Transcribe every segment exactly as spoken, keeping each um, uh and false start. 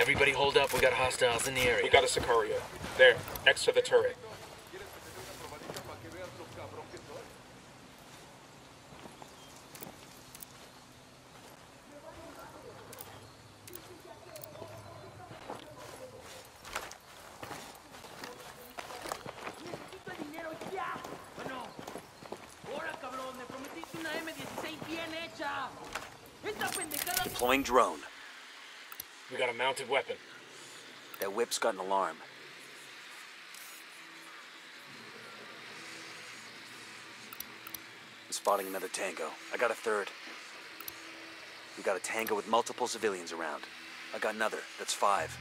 Everybody hold up, we got hostiles in the area. We got a Sicario. There, next to the turret. Deploying drone. We got a mounted weapon. That whip's got an alarm. I'm spotting another tango. I got a third. We got a tango with multiple civilians around. I got another. That's five.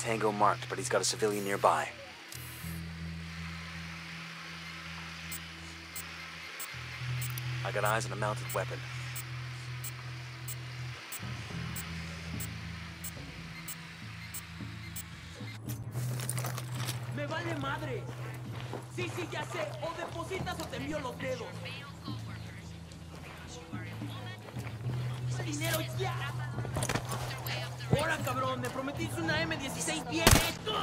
Tango marked, but he's got a civilian nearby. I got eyes on a mounted weapon. Me vale madre. Sí, sí, ya sé. O depositas o te envío los dedos. Dinero ya. Ahora, cabrón, me prometiste una M dieciséis bien esto.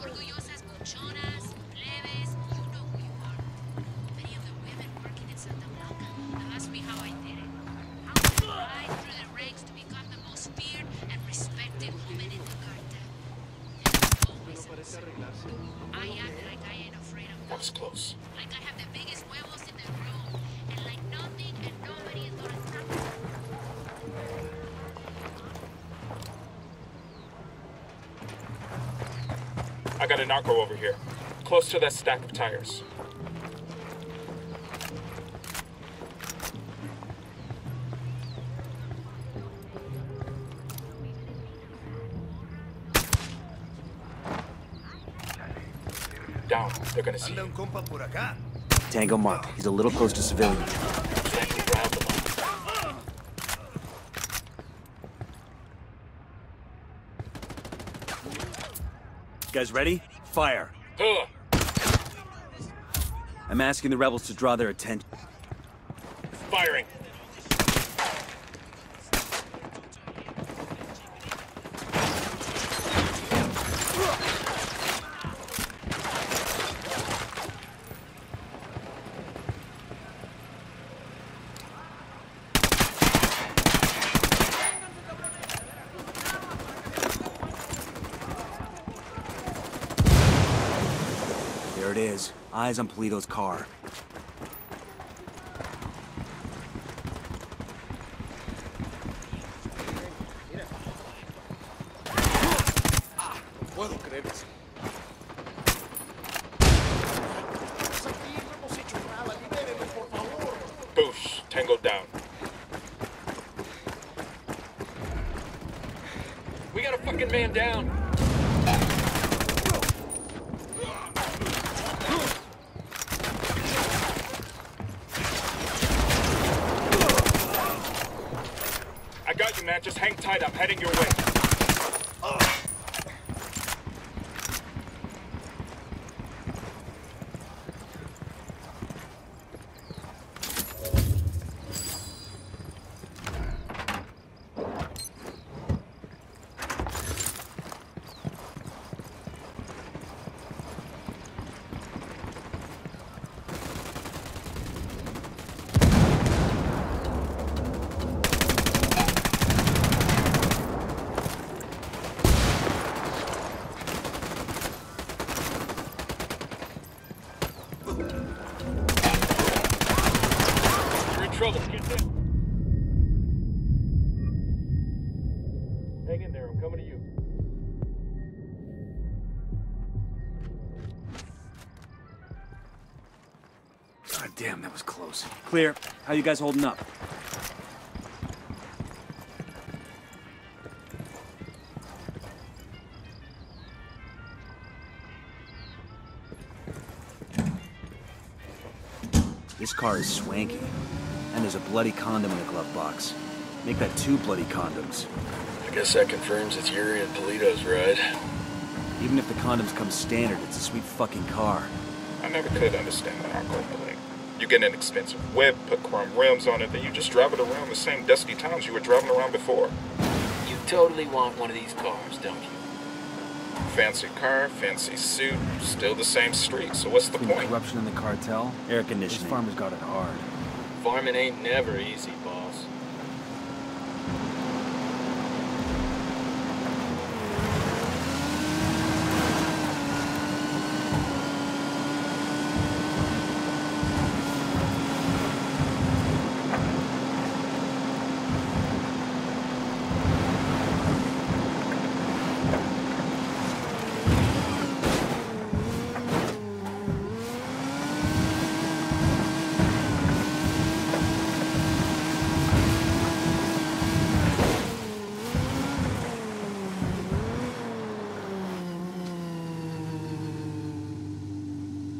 Orgullosas colchonas, leves. Ask me how I did it. How to ride through the ranks to become the most feared and respected woman in the cartel. Always I act like I ain't afraid of that. That's close. Like I have the biggest huevos in the room, and like nothing and nobody is gonna attack me. I got an narco over here, close to that stack of tires. Down. They're gonna see you. Tango marked. He's a little close to civilian. You guys ready? Fire. Huh. I'm asking the rebels to draw their attention. Firing. There it is. Eyes on Polito's car. Boosh, tango down. We got a fucking man down. Just hang tight, I'm heading your way. Ugh. Hang in there, I'm coming to you. God damn, that was close. Clear. How you guys holding up? This car is swanky. And there's a bloody condom in the glove box. Make that two bloody condoms. I guess that confirms it's Yuri and Polito's ride. Even if the condoms come standard, it's a sweet fucking car. I never could understand that, Uncle Blake. You get an expensive whip, put chrome rims on it, then you just drive it around the same dusty times you were driving around before. You totally want one of these cars, don't you? Fancy car, fancy suit, still the same street, so what's the point? Corruption in the cartel, air conditioning. These farmers got it hard. Farming ain't never easy, boss.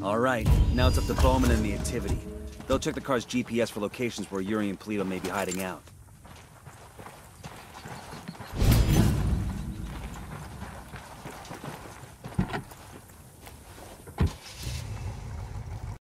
Alright, now it's up to Bowman and the activity. They'll check the car's G P S for locations where Yuri and Polito may be hiding out.